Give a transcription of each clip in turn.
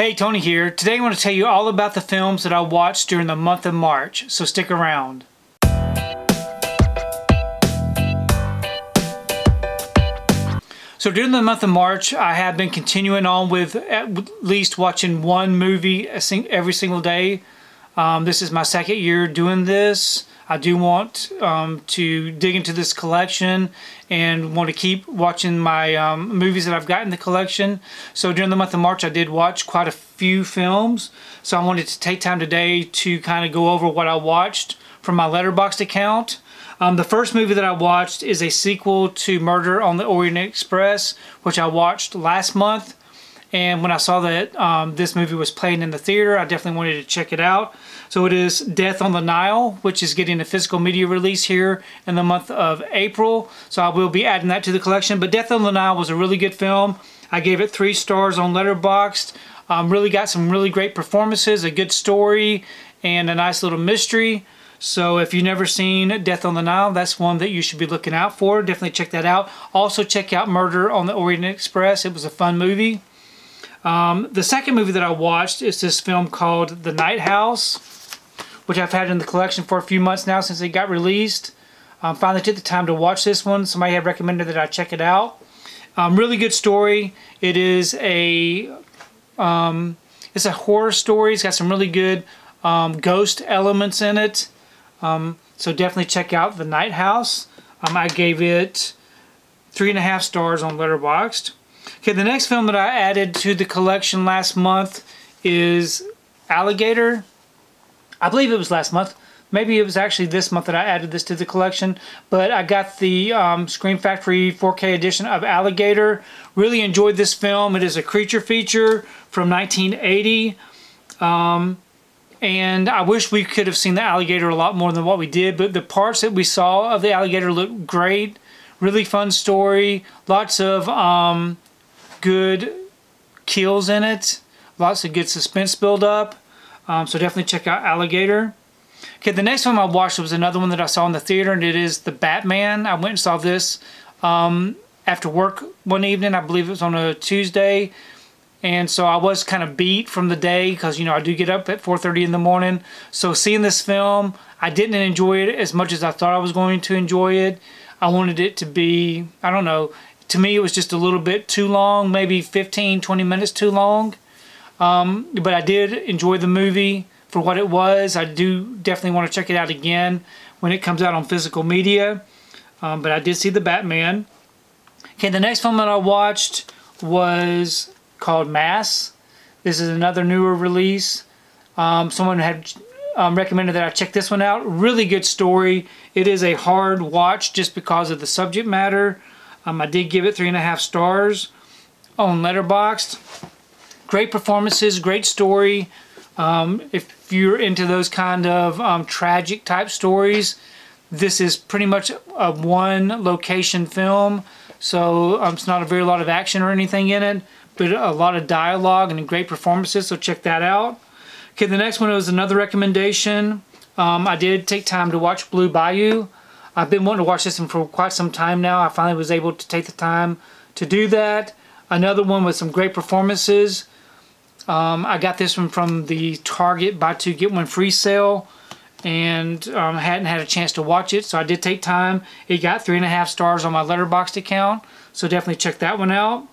Hey, Tony here. Today I want to tell you all about the films that I watched during the month of March, so stick around. So during the month of March, I have been continuing on with at least watching one movie every single day. This is my second year doing this. I do want to dig into this collection and want to keep watching my movies that I've got in the collection. So during the month of March, I did watch quite a few films. So I wanted to take time today to kind of go over what I watched from my Letterboxd account. The first movie that I watched is a sequel to Murder on the Orient Express, which I watched last month. And when I saw that this movie was playing in the theater, I definitely wanted to check it out. So it is Death on the Nile, which is getting a physical media release here in the month of April. So I will be adding that to the collection. But Death on the Nile was a really good film. I gave it 3 stars on Letterboxd. Really got some really great performances, a good story, and a nice little mystery. So if you've never seen Death on the Nile, that's one that you should be looking out for. Definitely check that out. Also check out Murder on the Orient Express. It was a fun movie. The second movie that I watched is this film called The Night House, which I've had in the collection for a few months now since it got released. Finally took the time to watch this one. Somebody had recommended that I check it out. Really good story. It is a horror story. It's got some really good ghost elements in it. So definitely check out The Night House. I gave it 3.5 stars on Letterboxd. Okay, the next film that I added to the collection last month is Alligator. I believe it was last month. Maybe it was actually this month that I added this to the collection. But I got the Scream Factory 4K edition of Alligator. Really enjoyed this film. It is a creature feature from 1980. And I wish we could have seen the alligator a lot more than what we did. But the parts that we saw of the alligator looked great. Really fun story. Lots of good kills in it, lots of good suspense build up, so definitely check out Alligator. Okay, the next one I watched was another one that I saw in the theater, and it is The Batman. I went and saw this after work one evening. I believe it was on a Tuesday, and so I was kind of beat from the day because, you know, I do get up at 4:30 in the morning. So seeing this film, I didn't enjoy it as much as I thought I was going to enjoy it. I wanted it to be, I don't know, to me, it was just a little bit too long, maybe 15, 20 minutes too long. But I did enjoy the movie for what it was. I do definitely want to check it out again when it comes out on physical media. But I did see The Batman. Okay, the next film that I watched was called Mass. This is another newer release. Someone had recommended that I check this one out. Really good story. It is a hard watch just because of the subject matter. I did give it 3.5 stars on Letterboxd. Great performances, great story. If you're into those kind of tragic type stories, this is pretty much a one location film. So it's not a very lot of action or anything in it, but a lot of dialogue and great performances. So check that out. Okay, the next one was another recommendation. I did take time to watch Blue Bayou. I've been wanting to watch this one for quite some time now. I finally was able to take the time to do that. Another one with some great performances. I got this one from the Target buy 2 get 1 free sale, and hadn't had a chance to watch it, so I did take time. It got 3.5 stars on my Letterboxd account, so definitely check that one out.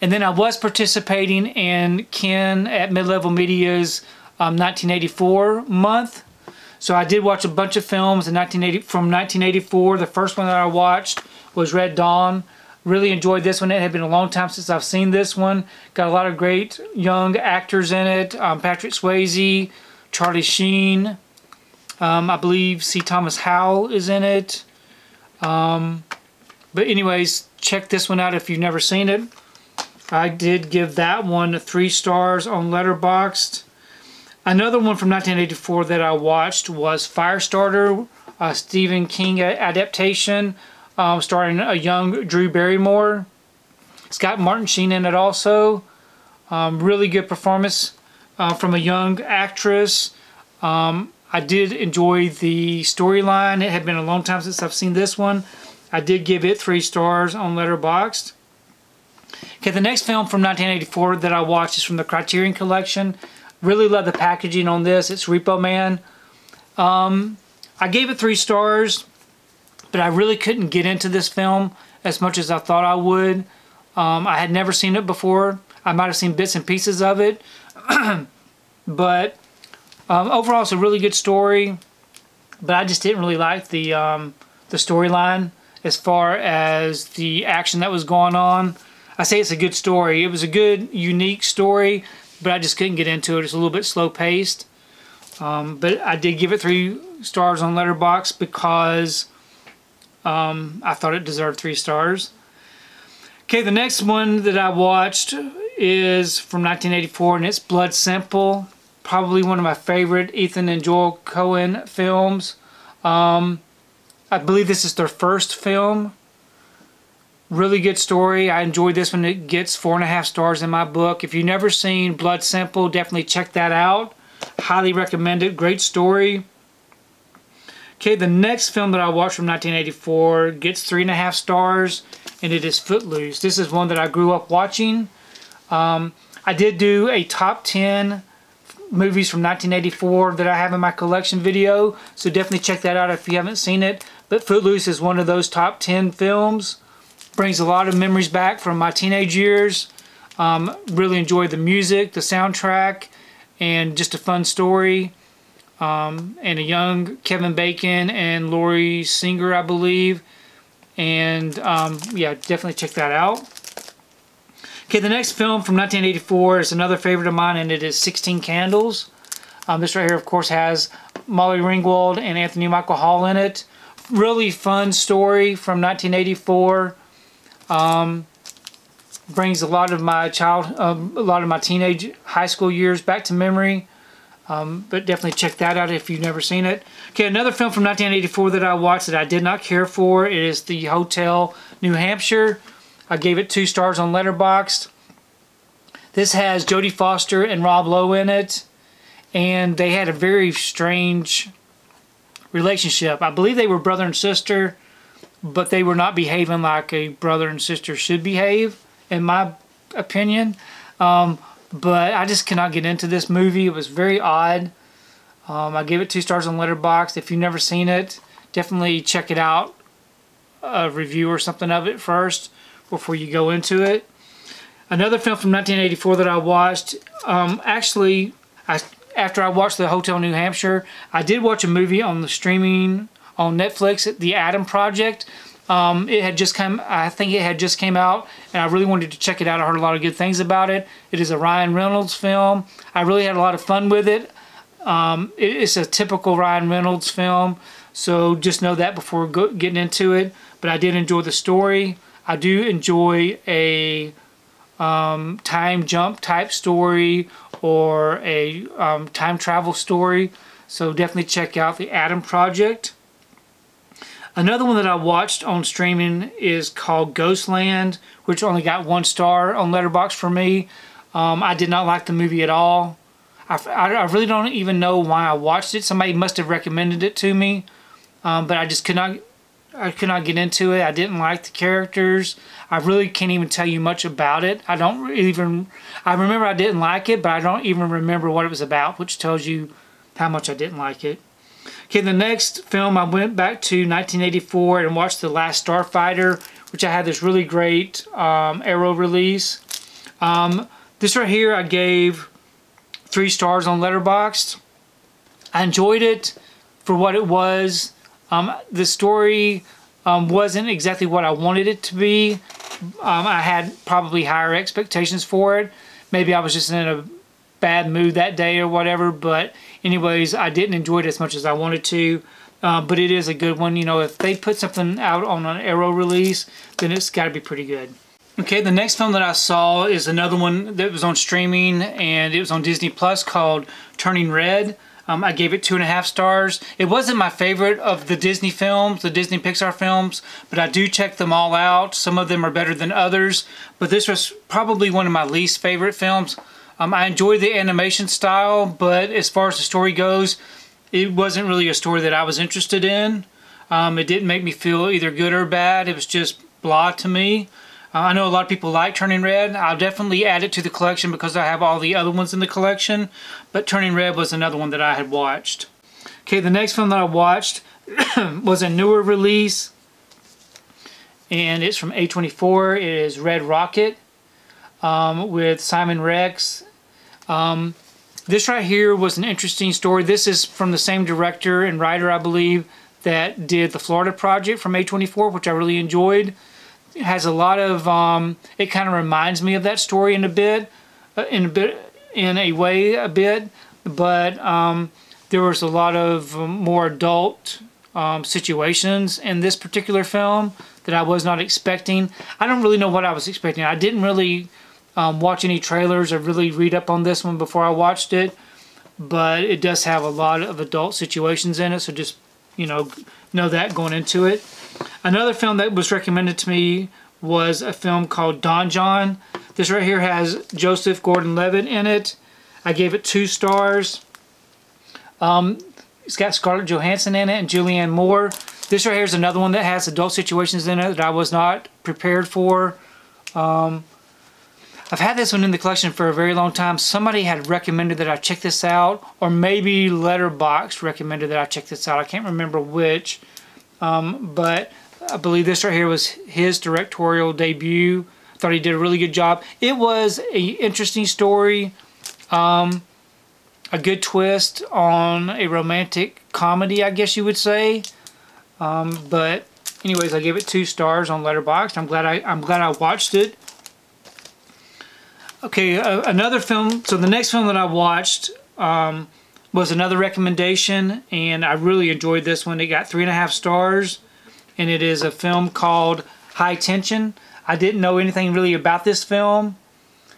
And then I was participating in Ken at Mid-Level Media's 1984 month. So I did watch a bunch of films from 1984. The first one that I watched was Red Dawn. Really enjoyed this one. It had been a long time since I've seen this one. Got a lot of great young actors in it. Patrick Swayze, Charlie Sheen. I believe C. Thomas Howell is in it. But anyways, check this one out if you've never seen it. I did give that one 3 stars on Letterboxd. Another one from 1984 that I watched was Firestarter, a Stephen King adaptation, starring a young Drew Barrymore. It's got Martin Sheen in it also. Really good performance from a young actress. I did enjoy the storyline. It had been a long time since I've seen this one. I did give it 3 stars on Letterboxd. Okay, the next film from 1984 that I watched is from the Criterion Collection. Really love the packaging on this. It's Repo Man. I gave it 3 stars, but I really couldn't get into this film as much as I thought I would. I had never seen it before. I might have seen bits and pieces of it. But overall, it's a really good story. But I just didn't really like the storyline as far as the action that was going on. I say it's a good story. It was a good, unique story, but I just couldn't get into it. It's a little bit slow-paced. But I did give it 3 stars on Letterboxd because I thought it deserved 3 stars. Okay, the next one that I watched is from 1984, and it's Blood Simple. Probably one of my favorite Ethan and Joel Coen films. I believe this is their first film. Really good story. I enjoyed this one. It gets 4.5 stars in my book. If you've never seen Blood Simple, definitely check that out. Highly recommend it. Great story. Okay, the next film that I watched from 1984 gets 3.5 stars, and it is Footloose. This is one that I grew up watching. I did do a top 10 movies from 1984 that I have in my collection video, so definitely check that out if you haven't seen it. But Footloose is one of those top 10 films. Brings a lot of memories back from my teenage years. Really enjoyed the music, the soundtrack, and just a fun story. And a young Kevin Bacon and Laurie Singer, I believe. And yeah, definitely check that out. Okay, the next film from 1984 is another favorite of mine, and it is 16 Candles. This right here, of course, has Molly Ringwald and Anthony Michael Hall in it. Really fun story from 1984. Brings a lot of my teenage, high school years back to memory. But definitely check that out if you've never seen it. Okay, another film from 1984 that I watched that I did not care for is The Hotel New Hampshire. I gave it 2 stars on Letterboxd. This has Jodie Foster and Rob Lowe in it, and they had a very strange relationship. I believe they were brother and sister, but they were not behaving like a brother and sister should behave, in my opinion. But I just cannot get into this movie. It was very odd. I gave it 2 stars on Letterboxd. If you've never seen it, definitely check it out. A review or something of it first before you go into it. Another film from 1984 that I watched, actually, after I watched The Hotel New Hampshire, I did watch a movie on the streaming on Netflix, The Adam Project. It had just come, I think it had just came out, and I really wanted to check it out. I heard a lot of good things about it. It is a Ryan Reynolds film. I really had a lot of fun with it. It's a typical Ryan Reynolds film, so just know that before getting into it. But I did enjoy the story. I do enjoy a time jump type story or a time travel story. So definitely check out The Adam Project. Another one that I watched on streaming is called Ghostland, which only got 1 star on Letterboxd for me. I did not like the movie at all. I really don't even know why I watched it. Somebody must have recommended it to me, but I just could not. I could not get into it. I didn't like the characters. I really can't even tell you much about it. I don't even... I remember I didn't like it, but I don't even remember what it was about, which tells you how much I didn't like it. Okay, the next film, I went back to 1984 and watched The Last Starfighter, which I had this really great Arrow release. This right here I gave 3 stars on Letterboxd. I enjoyed it for what it was. The story wasn't exactly what I wanted it to be. I had probably higher expectations for it. Maybe I was just in a bad mood that day or whatever, but anyways, I didn't enjoy it as much as I wanted to. But it is a good one. You know, if they put something out on an Arrow release, then it's got to be pretty good. Okay, the next film that I saw is another one that was on streaming, and it was on Disney Plus, called Turning Red. I gave it 2.5 stars. It wasn't my favorite of the Disney films, the Disney Pixar films, but I do check them all out. Some of them are better than others, but this was probably one of my least favorite films. I enjoyed the animation style, but as far as the story goes, it wasn't really a story that I was interested in. It didn't make me feel either good or bad. It was just blah to me. I know a lot of people like Turning Red. I'll definitely add it to the collection because I have all the other ones in the collection, but Turning Red was another one that I had watched. Okay, the next film that I watched was a newer release, and it's from A24. It is Red Rocket with Simon Rex. This right here was an interesting story. This is from the same director and writer, I believe, that did The Florida Project from A24, which I really enjoyed. It has a lot of, it kind of reminds me of that story in a way, but there was a lot of more adult situations in this particular film that I was not expecting. I don't really know what I was expecting. I didn't really watch any trailers or really read up on this one before I watched it, but it does have a lot of adult situations in it, so just, you know that going into it. Another film that was recommended to me was a film called Don John. This right here has Joseph Gordon-Levitt in it. I gave it 2 stars. It's got Scarlett Johansson in it and Julianne Moore. This right here is another one that has adult situations in it that I was not prepared for. I've had this one in the collection for a very long time. Somebody had recommended that I check this out, or maybe Letterboxd recommended that I check this out. I can't remember which, but I believe this right here was his directorial debut. I thought he did a really good job. It was an interesting story, a good twist on a romantic comedy, I guess you would say. But anyways, I gave it 2 stars on Letterboxd. I'm glad I watched it. Okay, another film. So the next film that I watched was another recommendation, and I really enjoyed this one. It got 3.5 stars, and it is a film called High Tension. I didn't know anything really about this film.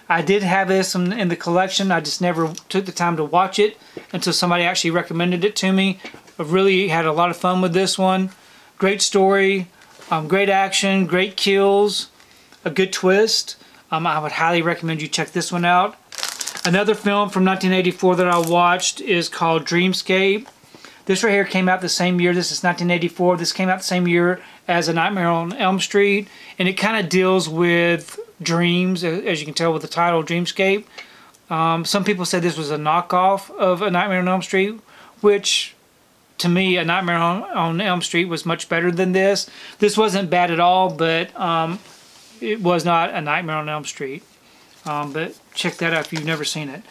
I did have this in the collection. I just never took the time to watch it until somebody actually recommended it to me. I really had a lot of fun with this one. Great story, great action, great kills, a good twist. I would highly recommend you check this one out. Another film from 1984 that I watched is called Dreamscape. This right here came out the same year. This is 1984. This came out the same year as A Nightmare on Elm Street. And it kind of deals with dreams, as you can tell with the title, Dreamscape. Some people said this was a knockoff of A Nightmare on Elm Street, which to me, A Nightmare on Elm Street was much better than this. This wasn't bad at all, but it was not A Nightmare on Elm Street, but check that out if you've never seen it.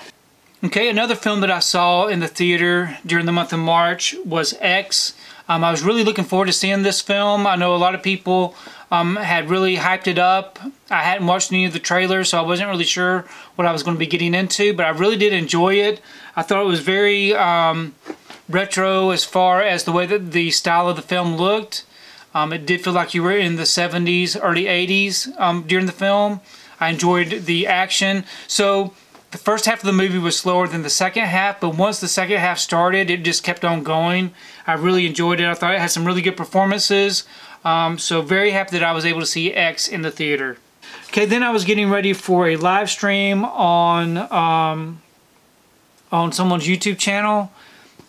Okay, another film that I saw in the theater during the month of March was X. I was really looking forward to seeing this film. I know a lot of people had really hyped it up. I hadn't watched any of the trailers, so I wasn't really sure what I was going to be getting into, but I really did enjoy it. I thought it was very retro as far as the way that the style of the film looked. It did feel like you were in the 70s, early 80s during the film. I enjoyed the action. So the first half of the movie was slower than the second half, but once the second half started, it just kept on going. I really enjoyed it. I thought it had some really good performances. So very happy that I was able to see X in the theater. Okay, then I was getting ready for a live stream on someone's YouTube channel.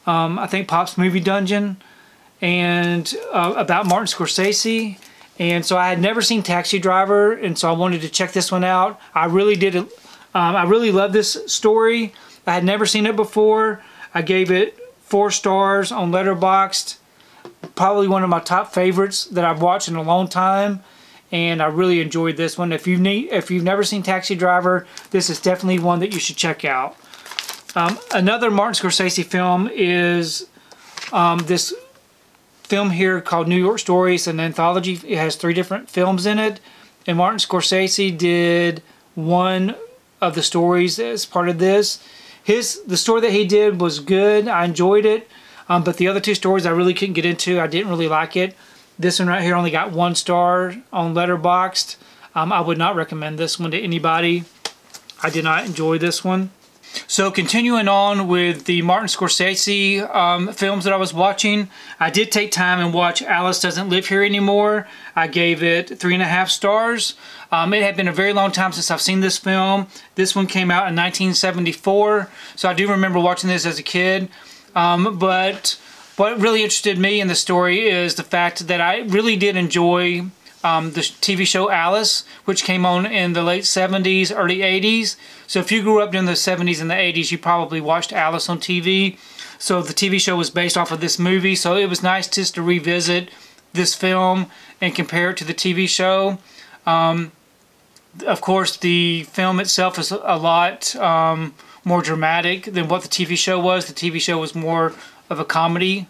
I think Pop's Movie Dungeon. And about Martin Scorsese, and so I had never seen Taxi Driver, and so I wanted to check this one out. I really love this story. I had never seen it before. I gave it 4 stars on Letterboxd. Probably one of my top favorites that I've watched in a long time, and I really enjoyed this one. If you've never seen Taxi Driver, this is definitely one that you should check out. Another Martin Scorsese film is this film here called New York Stories, an anthology. It has 3 different films in it, and Martin Scorsese did one of the stories as part of this. The story that he did was good. I enjoyed it, but the other 2 stories I really couldn't get into. I didn't really like it. This one right here only got 1 star on Letterboxd. I would not recommend this one to anybody. I did not enjoy this one. So continuing on with the Martin Scorsese films that I was watching, I did take time and watch Alice Doesn't Live Here Anymore. I gave it 3.5 stars. It had been a very long time since I've seen this film. This one came out in 1974, so I do remember watching this as a kid. But what really interested me in the story is the fact that I really did enjoy the TV show Alice, which came on in the late 70s, early 80s. So if you grew up during the 70s and the 80s, you probably watched Alice on TV. So the TV show was based off of this movie, so it was nice just to revisit this film and compare it to the TV show. Of course, the film itself is a lot more dramatic than what the TV show was. The TV show was more of a comedy.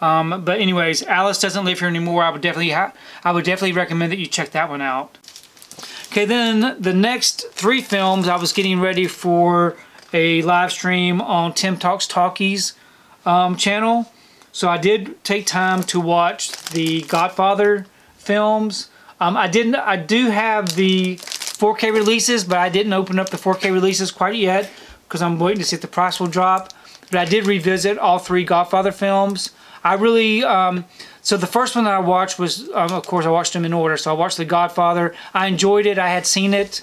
But anyways, Alice Doesn't Live Here Anymore. I would definitely recommend that you check that one out. Okay, then the next three films, I was getting ready for a live stream on Tim Talks Talkies channel. So I did take time to watch the Godfather films. I do have the 4K releases, but I didn't open up the 4K releases quite yet because I'm waiting to see if the price will drop. But I did revisit all three Godfather films. I really, so the first one that I watched was, of course I watched them in order. So I watched The Godfather. I enjoyed it. I had seen it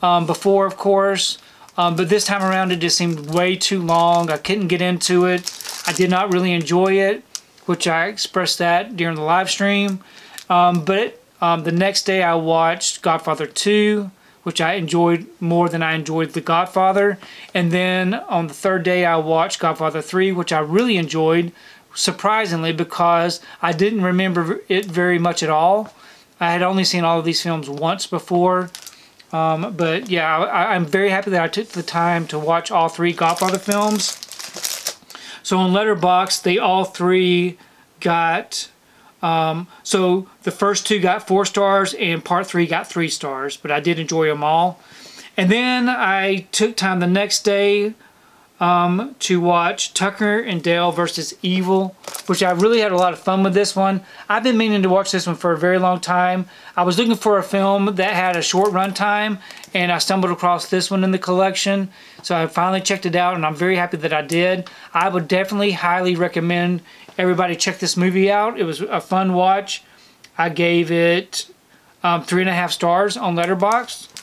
before, of course. But this time around it just seemed way too long. I couldn't get into it. I did not really enjoy it, which I expressed that during the live stream. But the next day I watched Godfather 2, which I enjoyed more than I enjoyed The Godfather. And then on the third day I watched Godfather 3, which I really enjoyed, surprisingly, because I didn't remember it very much at all. I had only seen all of these films once before. But yeah, I'm very happy that I took the time to watch all three Godfather films. So on Letterboxd, they all three got... so the first two got 4 stars and part 3 got 3 stars. But I did enjoy them all. And then I took time the next day to watch Tucker and Dale versus Evil, which I really had a lot of fun with this one. I've been meaning to watch this one for a very long time. I was looking for a film that had a short run time, and I stumbled across this one in the collection. So I finally checked it out, and I'm very happy that I did. I would definitely highly recommend everybody check this movie out. It was a fun watch. I gave it 3.5 stars on Letterboxd.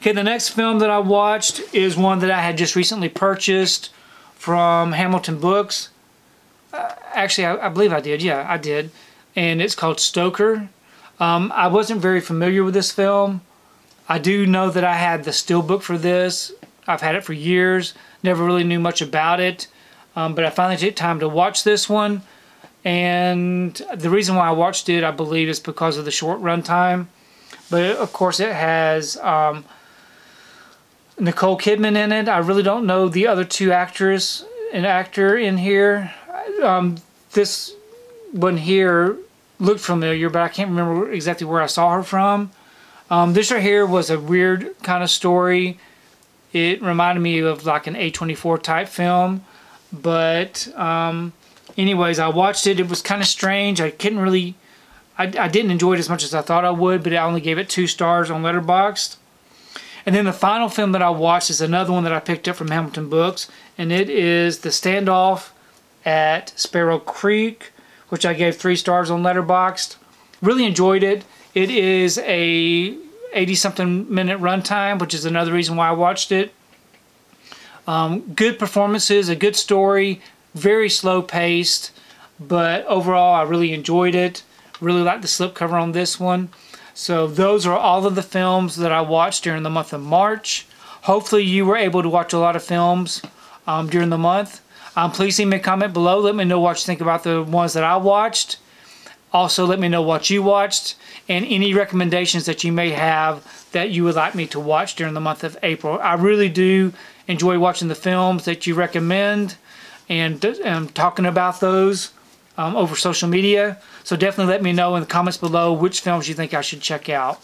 Okay, the next film that I watched is one that I had just recently purchased from Hamilton Books. Actually, I believe I did. Yeah, I did. And it's called Stoker. I wasn't very familiar with this film. I do know that I had the steelbook for this. I've had it for years. Never really knew much about it. But I finally took time to watch this one. And the reason why I watched it, I believe, is because of the short run time. But, of course, it has... Nicole Kidman in it. I really don't know the other two actors and actor in here. This one here looked familiar, but I can't remember exactly where I saw her from. This right here was a weird kind of story. It reminded me of like an A24 type film. But anyways, I watched it. It was kind of strange. I couldn't really... I didn't enjoy it as much as I thought I would, but I only gave it 2 stars on Letterboxd. And then the final film that I watched is another one that I picked up from Hamilton Books, and it is The Standoff at Sparrow Creek, which I gave 3 stars on Letterboxd. Really enjoyed it. It is a 80-something minute runtime, which is another reason why I watched it. Good performances, a good story, very slow-paced, but overall I really enjoyed it. Really liked the slipcover on this one. So those are all of the films that I watched during the month of March. Hopefully you were able to watch a lot of films during the month. Please leave me a comment below. Let me know what you think about the ones that I watched. Also let me know what you watched and any recommendations that you may have that you would like me to watch during the month of April. I really do enjoy watching the films that you recommend and talking about those over social media. So definitely let me know in the comments below which films you think I should check out.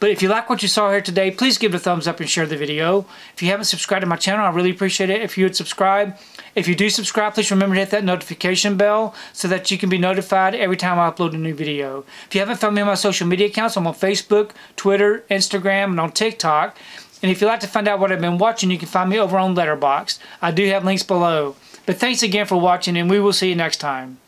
But if you like what you saw here today, please give it a thumbs up and share the video. If you haven't subscribed to my channel, I really appreciate it if you would subscribe. If you do subscribe, please remember to hit that notification bell so that you can be notified every time I upload a new video. If you haven't found me on my social media accounts, I'm on Facebook, Twitter, Instagram, and on TikTok. And if you'd like to find out what I've been watching, you can find me over on Letterboxd. I do have links below. But thanks again for watching, and we will see you next time.